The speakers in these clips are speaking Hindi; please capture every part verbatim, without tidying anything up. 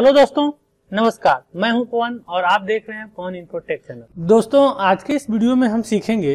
हेलो दोस्तों, नमस्कार। मैं हूं पवन और आप देख रहे हैं पवन इन्फो टेक चैनल। दोस्तों, आज के इस वीडियो में हम सीखेंगे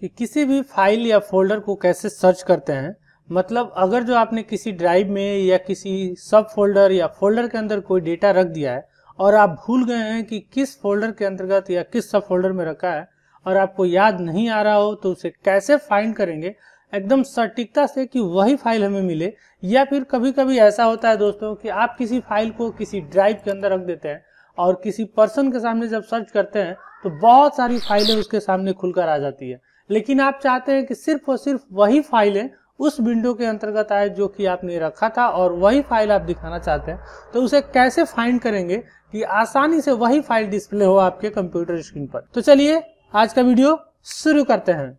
कि किसी भी फाइल या फोल्डर को कैसे सर्च करते हैं। मतलब अगर जो आपने किसी ड्राइव में या किसी सब फोल्डर या फोल्डर के अंदर कोई डेटा रख दिया है और आप भूल गए हैं कि किस फोल्डर के अंतर्गत या किस सब फोल्डर में रखा है और आपको याद नहीं आ रहा हो, तो उसे कैसे फाइंड करेंगे एकदम सटीकता से कि वही फाइल हमें मिले। या फिर कभी कभी ऐसा होता है दोस्तों कि आप किसी फाइल को किसी ड्राइव के अंदर रख देते हैं और किसी पर्सन के सामने जब सर्च करते हैं तो बहुत सारी फाइलें उसके सामने खुलकर आ जाती है, लेकिन आप चाहते हैं कि सिर्फ और सिर्फ वही फाइलें उस विंडो के अंतर्गत आए जो कि आपने रखा था और वही फाइल आप दिखाना चाहते हैं। तो उसे कैसे फाइंड करेंगे कि आसानी से वही फाइल डिस्प्ले हो आपके कंप्यूटर स्क्रीन पर। तो चलिए आज का वीडियो शुरू करते हैं।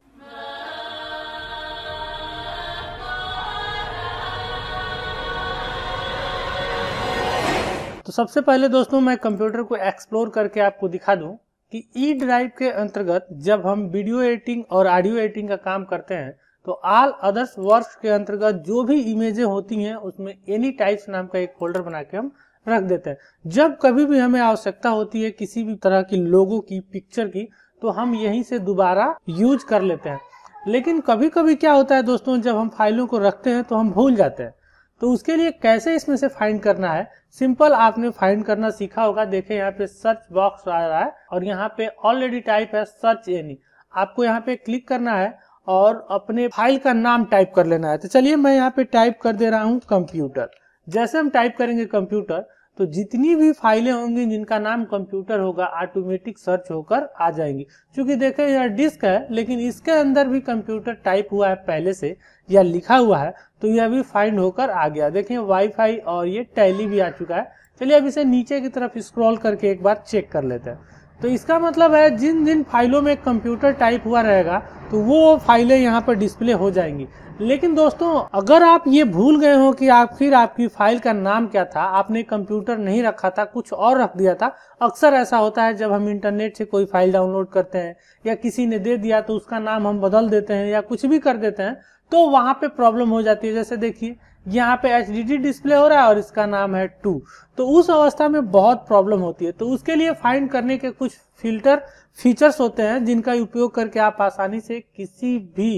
तो सबसे पहले दोस्तों मैं कंप्यूटर को एक्सप्लोर करके आपको दिखा दूं कि ई ड्राइव के अंतर्गत जब हम वीडियो एडिटिंग और ऑडियो एडिटिंग का काम करते हैं तो ऑल अदर्स वर्क्स के अंतर्गत जो भी इमेजें होती हैं उसमें एनी टाइप्स नाम का एक फोल्डर बना के हम रख देते हैं। जब कभी भी हमें आवश्यकता होती है किसी भी तरह की लोगों की, पिक्चर की, तो हम यहीं से दोबारा यूज कर लेते हैं। लेकिन कभी कभी क्या होता है दोस्तों, जब हम फाइलों को रखते हैं तो हम भूल जाते हैं। तो उसके लिए कैसे इसमें से फाइंड करना है, सिंपल आपने फाइंड करना सीखा होगा। देखें यहाँ पे सर्च बॉक्स आ रहा है और यहाँ पे ऑलरेडी टाइप है सर्च एनी। आपको यहाँ पे क्लिक करना है और अपने फाइल का नाम टाइप कर लेना है। तो चलिए मैं यहाँ पे टाइप कर दे रहा हूँ कंप्यूटर। जैसे हम टाइप करेंगे कंप्यूटर तो जितनी भी फाइलें होंगी जिनका नाम कंप्यूटर होगा ऑटोमेटिक सर्च होकर आ जाएंगी। क्योंकि देखें यह डिस्क है लेकिन इसके अंदर भी कंप्यूटर टाइप हुआ है पहले से या लिखा हुआ है, तो यह भी फाइंड होकर आ गया। देखें वाईफाई और ये टैली भी आ चुका है। चलिए अब इसे नीचे की तरफ स्क्रॉल करके एक बार चेक कर लेते हैं। तो इसका मतलब है जिन जिन फाइलों में कंप्यूटर टाइप हुआ रहेगा तो वो फाइलें यहाँ पर डिस्प्ले हो जाएंगी। लेकिन दोस्तों अगर आप ये भूल गए हो कि आखिर आपकी फाइल का नाम क्या था, आपने कंप्यूटर नहीं रखा था, कुछ और रख दिया था। अक्सर ऐसा होता है जब हम इंटरनेट से कोई फाइल डाउनलोड करते हैं या किसी ने दे दिया तो उसका नाम हम बदल देते हैं या कुछ भी कर देते हैं, तो वहाँ पे प्रॉब्लम हो जाती है। जैसे देखिए यहाँ पे एच डी डी डिस्प्ले हो रहा है और इसका नाम है टू, तो उस अवस्था में बहुत प्रॉब्लम होती है। तो उसके लिए फाइंड करने के कुछ फिल्टर फीचर्स होते हैं जिनका उपयोग करके आप आसानी से किसी भी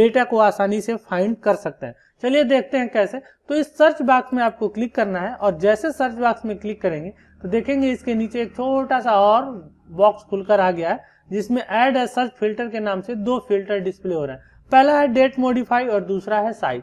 डेटा को आसानी से फाइंड कर सकते हैं। चलिए देखते हैं कैसे। तो इस सर्च बॉक्स में आपको क्लिक करना है और जैसे सर्च बॉक्स में क्लिक करेंगे तो देखेंगे इसके नीचे एक छोटा सा और बॉक्स खुलकर आ गया है जिसमें ऐड ए सर्च फिल्टर के नाम से दो फिल्टर डिस्प्ले हो रहे हैं। पहला है डेट मॉडिफाई और दूसरा है साइज।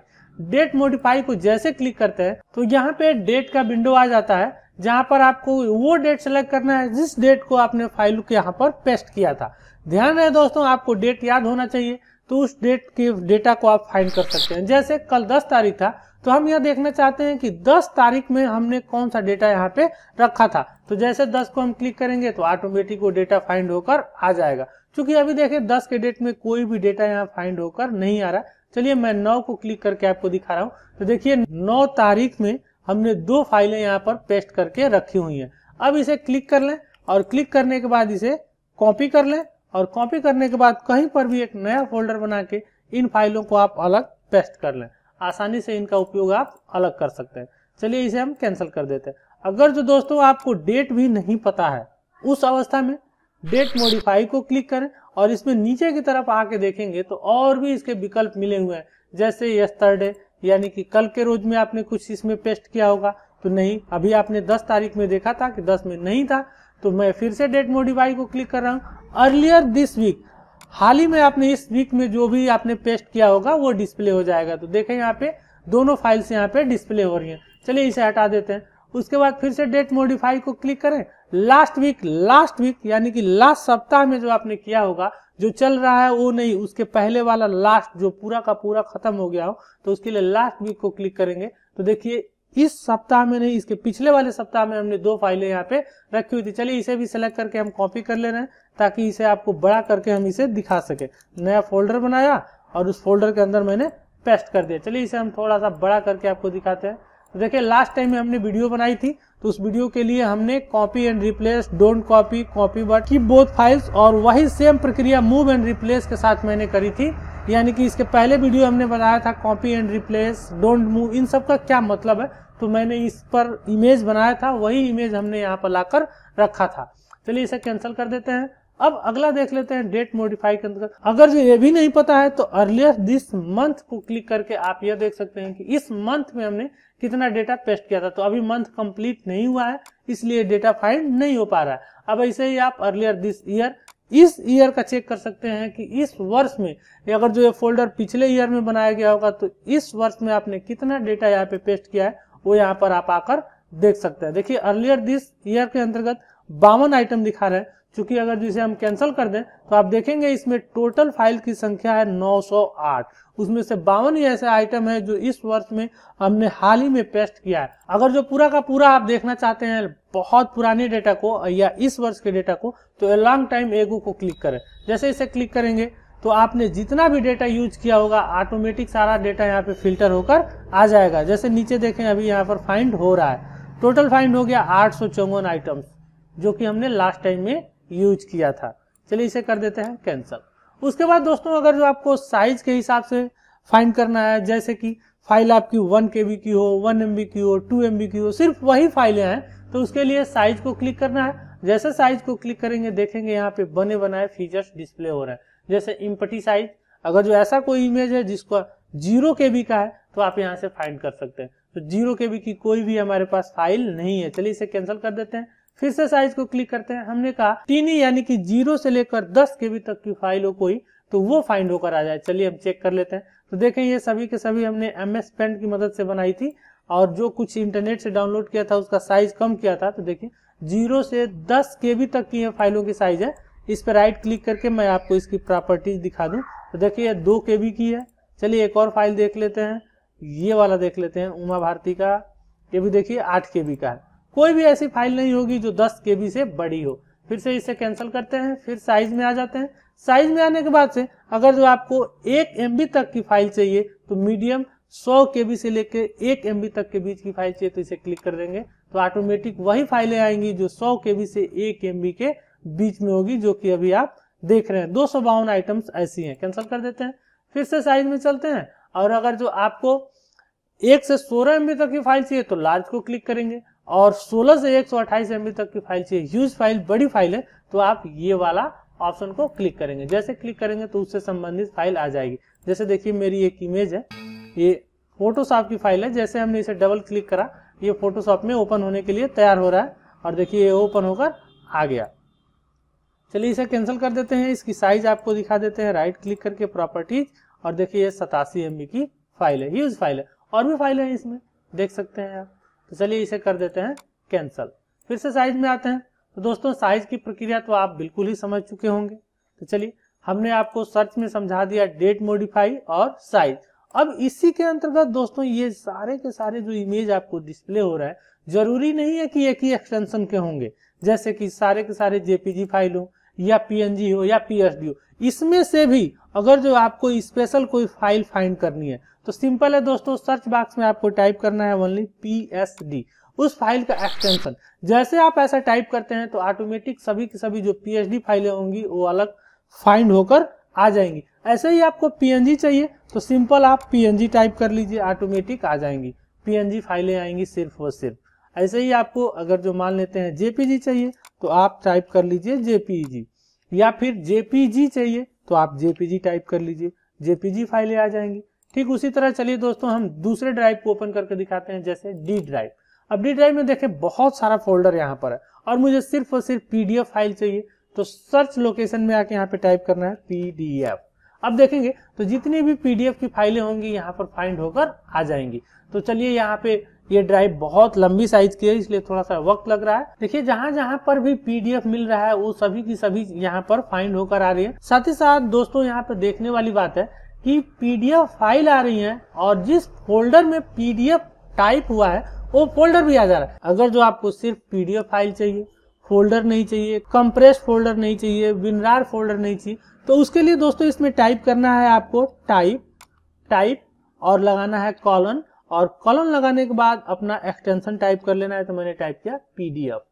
डेट मॉडिफाई को जैसे क्लिक करते हैं तो यहाँ पे डेट का विंडो आ जाता है जहां पर आपको वो डेट सेलेक्ट करना है जिस डेट को आपने फाइल के यहाँ पर पेस्ट किया था। ध्यान रहे दोस्तों, आपको डेट याद होना चाहिए तो उस डेट के डेटा को आप फाइंड कर सकते हैं। जैसे कल दस तारीख था तो हम यह देखना चाहते हैं कि दस तारीख में हमने कौन सा डेटा यहाँ पे रखा था। तो जैसे दस को हम क्लिक करेंगे तो ऑटोमेटिक वो डेटा फाइंड होकर आ जाएगा। क्योंकि अभी देखें दस के डेट में कोई भी डेटा यहाँ फाइंड होकर नहीं आ रहा। चलिए मैं नौ को क्लिक करके आपको दिखा रहा हूँ। तो देखिए नौ तारीख में हमने दो फाइलें यहाँ पर पेस्ट करके रखी हुई हैं। अब इसे क्लिक कर लें और क्लिक करने के बाद इसे कॉपी कर लें और कॉपी करने के बाद कहीं पर भी एक नया फोल्डर बना के इन फाइलों को आप अलग पेस्ट कर लें। आसानी से इनका उपयोग आप अलग कर सकते हैं। चलिए इसे हम कैंसिल कर देते हैं। अगर जो दोस्तों आपको डेट भी नहीं पता है उस अवस्था में डेट मॉडिफाई को क्लिक करें और इसमें नीचे की तरफ आके देखेंगे तो और भी इसके विकल्प मिले हुए हैं। जैसे यस्टरडे यानी कि कल के रोज में आपने कुछ इसमें पेस्ट किया होगा तो नहीं, अभी आपने दस तारीख में देखा था कि दस में नहीं था। तो मैं फिर से डेट मॉडिफाई को क्लिक कर रहा हूँ। अर्लियर दिस वीक, हाल ही में आपने इस वीक में जो भी आपने पेस्ट किया होगा वो डिस्प्ले हो जाएगा। तो देखें यहाँ पे दोनों फाइल्स यहाँ पे डिस्प्ले हो रही हैं। चलिए इसे हटा देते हैं। उसके बाद फिर से डेट मॉडिफाई को क्लिक करें। लास्ट वीक लास्ट वीक यानी कि लास्ट सप्ताह में जो आपने किया होगा, जो चल रहा है वो नहीं, उसके पहले वाला लास्ट जो पूरा का पूरा खत्म हो गया हो, तो उसके लिए लास्ट वीक को क्लिक करेंगे। तो देखिए इस सप्ताह में नहीं, इसके पिछले वाले सप्ताह में हमने दो फाइलें यहाँ पे रखी हुई थी। चलिए इसे भी सेलेक्ट करके हम कॉपी कर ले रहे हैं ताकि इसे आपको बड़ा करके हम इसे दिखा सके। नया फोल्डर बनाया और उस फोल्डर के अंदर मैंने पेस्ट कर दिया। चलिए इसे हम थोड़ा सा बड़ा करके आपको दिखाते हैं। तो देखिए लास्ट टाइम में हमने वीडियो बनाई थी तो उस वीडियो के लिए हमने copy and replace, don't copy, copy but keep both files, और वही सेम प्रक्रिया मूव एंड रिप्लेस के साथ मैंने करी थी। यानी कि इसके पहले वीडियो हमने बताया था copy and replace, don't move, इन सब का क्या मतलब है तो मैंने इस पर इमेज बनाया था, वही इमेज हमने यहाँ पर लाकर रखा था। चलिए इसे कैंसिल कर देते हैं। अब अगला देख लेते हैं डेट मॉडिफाई के अंदर। अगर जो ये भी नहीं पता है तो अर्लिएस्ट दिस मंथ को क्लिक करके आप यह देख सकते हैं कि इस मंथ में हमने कितना डेटा पेस्ट किया था। तो अभी मंथ कंप्लीट नहीं हुआ है इसलिए डेटा फाइंड नहीं हो पा रहा है। अब ऐसे ही आप अर्लियर दिस ईयर, इस ईयर का चेक कर सकते हैं कि इस वर्ष में अगर जो ये फोल्डर पिछले ईयर में बनाया गया होगा तो इस वर्ष में आपने कितना डेटा यहाँ पे पेस्ट किया है वो यहाँ पर आप आकर देख सकते हैं। देखिए अर्लियर दिस ईयर के अंतर्गत बावन आइटम दिखा रहे हैं। चूंकि अगर जिसे हम कैंसिल कर दें तो आप देखेंगे इसमें टोटल फाइल की संख्या है नौ सौ आठ, उसमें से बावन ही ऐसे आइटम है जो इस वर्ष में हमने हाल ही में पेस्ट किया है। अगर जो पूरा का पूरा आप देखना चाहते हैं बहुत पुराने डेटा को या इस वर्ष के डेटा को तो ए लॉन्ग टाइम एगो को क्लिक करें। जैसे इसे क्लिक करेंगे तो आपने जितना भी डेटा यूज किया होगा ऑटोमेटिक सारा डेटा यहाँ पे फिल्टर होकर आ जाएगा। जैसे नीचे देखें अभी यहाँ पर फाइंड हो रहा है, टोटल फाइंड हो गया आठ सौ चौवन आइटम्स जो कि हमने लास्ट टाइम में यूज किया था। चलिए इसे कर देते हैं कैंसिल। उसके बाद दोस्तों अगर जो आपको साइज के हिसाब से फाइंड करना है, जैसे कि फाइल आपकी वन के बी की हो, वन एम बी की हो, टू एम बी की हो, सिर्फ वही फाइलें हैं तो उसके लिए साइज को क्लिक करना है। जैसे साइज को क्लिक करेंगे देखेंगे यहाँ पे बने बनाए फीचर्स डिस्प्ले हो रहे हैं। जैसे इम्पटी साइज, अगर जो ऐसा कोई इमेज है जिसको जीरो के बी का है तो आप यहाँ से फाइंड कर सकते हैं। तो जीरो के बी की कोई भी हमारे पास फाइल नहीं है। चलिए इसे कैंसिल कर देते हैं। फिर से साइज को क्लिक करते हैं। हमने कहा तीन यानी कि जीरो से लेकर दस केबी तक की फाइल हो कोई तो वो फाइंड होकर आ जाए। चलिए हम चेक कर लेते हैं। तो देखें ये सभी के सभी हमने एमएस पेंट की मदद से बनाई थी और जो कुछ इंटरनेट से डाउनलोड किया था उसका साइज कम किया था। तो देखिए जीरो से दस केबी तक की ये फाइलों की साइज है। इस पर राइट क्लिक करके मैं आपको इसकी प्रॉपर्टीज दिखा दूं। तो देखिए दो केबी की है। चलिए एक और फाइल देख लेते हैं, ये वाला देख लेते हैं उमा भारती का। ये भी देखिए आठ केबी का है। कोई भी ऐसी फाइल नहीं होगी जो दस केबी से बड़ी हो। फिर से इसे कैंसिल करते हैं, फिर साइज में आ जाते हैं। साइज में आने के बाद से अगर जो आपको एक एमबी तक की फाइल चाहिए तो मीडियम सौ केबी से लेके एक एमबी तक के बीच की फाइल चाहिए तो इसे क्लिक कर देंगे तो ऑटोमेटिक वही फाइलें आएंगी जो सौ केबी से एक एमबी के बीच में होगी जो कि अभी आप देख रहे हैं। दो सौ बावन आइटम्स ऐसी हैं। कैंसिल कर देते हैं, फिर से साइज में चलते हैं। और अगर जो आपको एक से सोलह एमबी तक की फाइल चाहिए तो लार्ज को क्लिक करेंगे और सोलह से एक सौ अट्ठाईस एमबी तक की फाइल चाहिए, ह्यूज फाइल, बड़ी फाइल है तो आप ये वाला ऑप्शन को क्लिक करेंगे। जैसे क्लिक करेंगे तो उससे संबंधित फाइल आ जाएगी। जैसे देखिए मेरी एक इमेज है, ये फोटोशॉप की फाइल है। जैसे हमने इसे डबल क्लिक करा ये फोटोशॉप में ओपन होने के लिए तैयार हो रहा है और देखिए ये ओपन होकर आ गया। चलिए इसे कैंसिल कर देते हैं। इसकी साइज आपको दिखा देते हैं, राइट क्लिक करके प्रॉपर्टीज, और देखिए ये सतासी एमबी की फाइल है, ह्यूज फाइल है। और भी फाइल है इसमें देख सकते हैं आप। तो चलिए इसे कर देते हैं कैंसिल। फिर से साइज में आते हैं। तो दोस्तों साइज की प्रक्रिया तो आप बिल्कुल ही समझ चुके होंगे। तो चलिए हमने आपको सर्च में समझा दिया डेट मॉडिफाई और साइज। अब इसी के अंतर्गत दोस्तों ये सारे के सारे जो इमेज आपको डिस्प्ले हो रहा है जरूरी नहीं है कि एक ही एक्सटेंशन के होंगे। जैसे कि सारे के सारे जेपीजी फाइल हो या पीएनजी हो या पीएसडी हो, इसमें से भी अगर जो आपको स्पेशल कोई फाइल फाइंड करनी है तो सिंपल है दोस्तों, सर्च बॉक्स में आपको टाइप करना है ओनली पीएसडी, उस फाइल का एक्सटेंशन। जैसे आप ऐसा टाइप करते हैं तो ऑटोमेटिक सभी की सभी जो पीएसडी फाइलें होंगी वो अलग फाइंड होकर आ जाएंगी। ऐसे ही आपको पीएनजी चाहिए तो सिंपल आप पीएनजी टाइप कर लीजिए, ऑटोमेटिक आ जाएंगी पीएनजी फाइलें आएंगी सिर्फ और सिर्फ। ऐसे ही आपको अगर जो मान लेते हैं जेपीजी चाहिए तो आप टाइप कर लीजिए जेपीजी, या फिर जेपीजी चाहिए तो आप जेपीजी टाइप कर लीजिए, जेपीजी फाइलें आ जाएंगी। ठीक उसी तरह चलिए दोस्तों हम दूसरे ड्राइव को ओपन करके दिखाते हैं, जैसे डी ड्राइव। अब डी ड्राइव में देखें बहुत सारा फोल्डर यहाँ पर है और मुझे सिर्फ और सिर्फ पीडीएफ फाइल चाहिए। तो सर्च लोकेशन में आके यहाँ पे टाइप करना है पीडीएफ। अब देखेंगे तो जितनी भी पीडीएफ की फाइलें होंगी यहाँ पर फाइंड होकर आ जाएंगी। तो चलिए यहाँ पे ये ड्राइव बहुत लंबी साइज की है इसलिए थोड़ा सा वक्त लग रहा है। देखिए जहाँ जहाँ पर भी पीडीएफ मिल रहा है वो सभी की सभी यहाँ पर फाइंड होकर आ रही है। साथ ही साथ दोस्तों यहाँ पे देखने वाली बात है कि पीडीएफ फाइल आ रही है और जिस फोल्डर में पीडीएफ टाइप हुआ है वो फोल्डर भी आ जा रहा है। अगर जो आपको सिर्फ पीडीएफ फाइल चाहिए, फोल्डर नहीं चाहिए, कंप्रेस फोल्डर नहीं चाहिए, विनरार फोल्डर नहीं चाहिए, तो उसके लिए दोस्तों इसमें टाइप करना है आपको टाइप टाइप और लगाना है कॉलन, और कॉलन लगाने के बाद अपना एक्सटेंशन टाइप कर लेना है। तो मैंने टाइप किया पीडीएफ।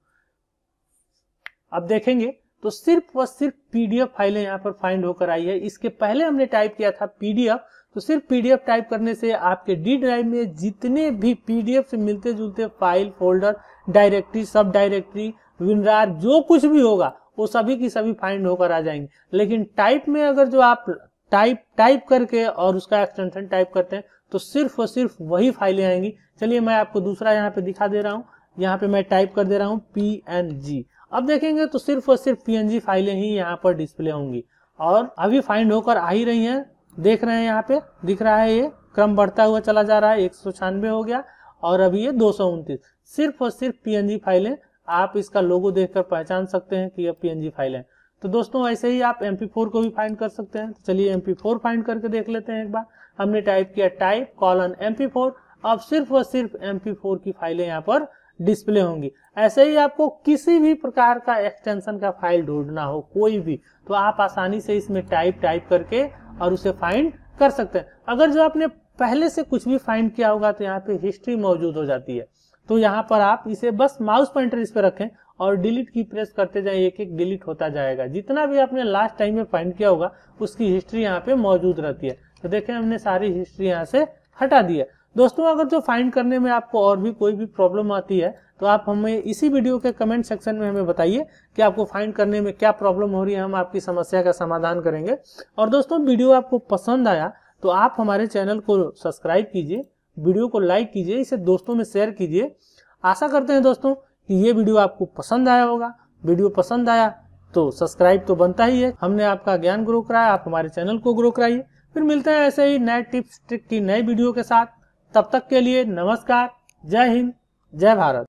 अब देखेंगे तो सिर्फ व सिर्फ पीडीएफ फाइलें यहाँ पर फाइंड होकर आई है। इसके पहले हमने टाइप किया था पीडीएफ तो सिर्फ पीडीएफ टाइप करने से आपके डी ड्राइव में जितने भी पीडीएफ से मिलते जुलते फाइल, फोल्डर, डायरेक्टरी, सब डायरेक्टरी, विनरार, जो कुछ भी होगा वो सभी की सभी फाइंड होकर आ जाएंगे। लेकिन टाइप में अगर जो आप टाइप टाइप करके और उसका एक्सटेंशन टाइप करते हैं तो सिर्फ और सिर्फ वही फाइलें आएंगी। चलिए मैं आपको दूसरा यहाँ पे दिखा दे रहा हूँ। यहाँ पे मैं टाइप कर दे रहा हूँ पीएनजी। अब देखेंगे तो सिर्फ और सिर्फ पीएनजी फाइलें ही यहाँ पर डिस्प्ले होंगी और अभी फाइंड होकर आ ही रही हैं। देख रहे हैं यहाँ पे दिख रहा है, ये क्रम बढ़ता हुआ चला जा रहा है, एक सौ छियानवे हो गया और अभी ये दो सौ उनतीस। सिर्फ और सिर्फ पीएनजी फाइलें, आप इसका लोगो देखकर पहचान सकते हैं कि यह पीएनजी फाइल है। तो दोस्तों ऐसे ही आप एम पी फोर को भी फाइंड कर सकते हैं। चलिए एम पी फोर फाइंड करके देख लेते हैं एक बार। हमने टाइप किया type colon M P four. अब सिर्फ और सिर्फ एम पी फोर की फाइलें यहाँ पर डिस्प्ले होंगी। ऐसे ही आपको किसी भी प्रकार का एक्सटेंशन का फाइल ढूंढना हो, कोई भी, तो आप आसानी से इसमें टाइप टाइप करके और उसे फाइंड कर सकते हैं। अगर जो आपने पहले से कुछ भी फाइंड किया होगा तो यहाँ पे हिस्ट्री मौजूद हो जाती है। तो यहाँ पर आप इसे बस माउस पॉइंटर इस पे रखें और डिलीट की प्रेस करते जाए, एक एक डिलीट होता जाएगा। जितना भी आपने लास्ट टाइम में फाइंड किया होगा उसकी हिस्ट्री यहाँ पे मौजूद रहती है। तो देखें हमने सारी हिस्ट्री यहाँ से हटा दी है। दोस्तों अगर जो फाइंड करने में आपको और भी कोई भी प्रॉब्लम आती है तो आप हमें इसी वीडियो के कमेंट सेक्शन में हमें बताइए कि आपको फाइंड करने में क्या प्रॉब्लम हो रही है। हम आपकी समस्या का समाधान करेंगे। और दोस्तों वीडियो आपको पसंद आया तो आप हमारे चैनल को सब्सक्राइब कीजिए, वीडियो को लाइक कीजिए, इसे दोस्तों में शेयर कीजिए। आशा करते हैं दोस्तों कि ये वीडियो आपको पसंद आया होगा। वीडियो पसंद आया तो सब्सक्राइब तो बनता ही है। हमने आपका ज्ञान ग्रो कराया, आप हमारे चैनल को ग्रो कराइए। फिर मिलते हैं ऐसे ही नए टिप्स ट्रिक की नई वीडियो के साथ। तब तक के लिए नमस्कार, जय हिंद, जय भारत।